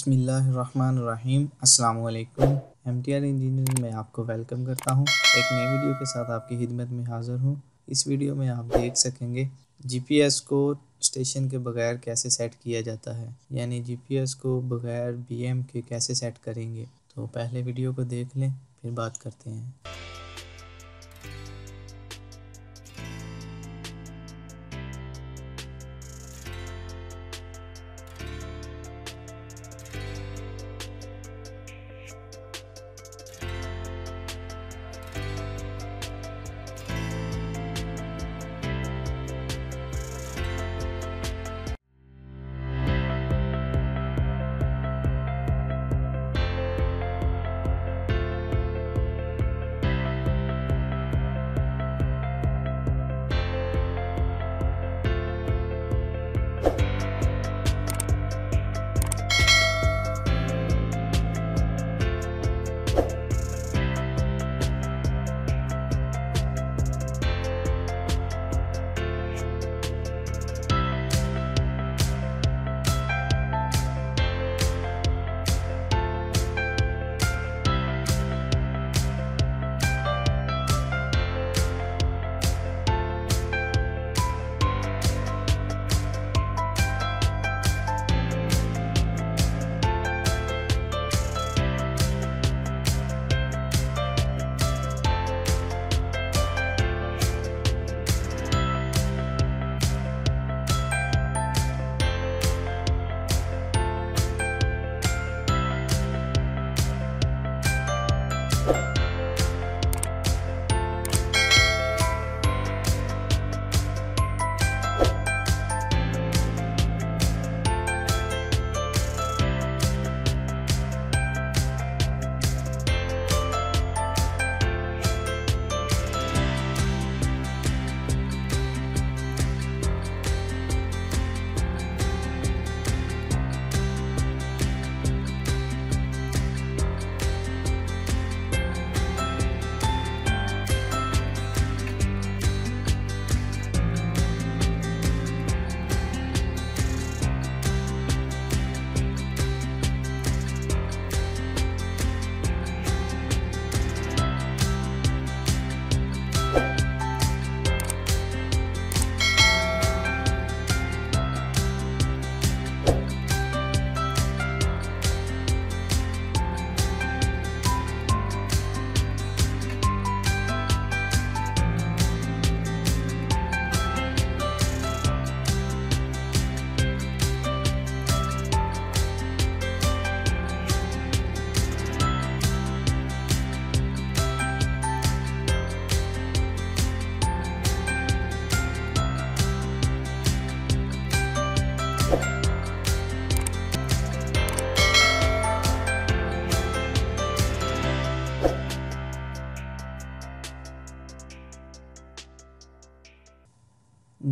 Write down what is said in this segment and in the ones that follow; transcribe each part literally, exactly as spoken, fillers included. बिस्मिल्लाह रहमान रहीम, अस्सलाम वालेकुम। M T R engineering में आपको वेलकम करता हूं। एक नई वीडियो के साथ आपकी खिदमत में हाज़िर हूं। इस वीडियो में आप देख सकेंगे जीपीएस को स्टेशन के बगैर कैसे सेट किया जाता है, यानी जीपीएस को बगैर बीएम के कैसे सेट करेंगे। तो पहले वीडियो को देख लें, फिर बात करते हैं।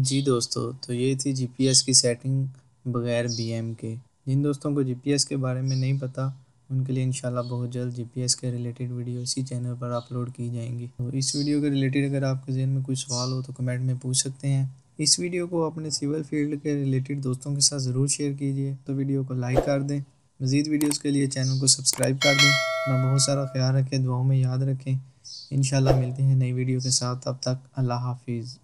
जी दोस्तों, तो ये थी जीपीएस की सेटिंग बगैर बीएम के। जिन दोस्तों को जीपीएस के बारे में नहीं पता, उनके लिए इंशाल्लाह बहुत जल्द जीपीएस के रिलेटेड वीडियो इसी चैनल पर अपलोड की जाएंगी। तो इस वीडियो के रिलेटेड अगर आपके जहन में कोई सवाल हो तो कमेंट में पूछ सकते हैं। इस वीडियो को अपने सिविल फील्ड के रिलेटेड दोस्तों के साथ ज़रूर शेयर कीजिए। तो वीडियो को लाइक कर दें। मज़ीद वीडियोज़ के लिए चैनल को सब्सक्राइब कर दें। अपना बहुत सारा ख्याल रखें, दुआओं में याद रखें। इंशाल्लाह मिलते हैं नई वीडियो के साथ। तब तक अल्लाह हाफिज़।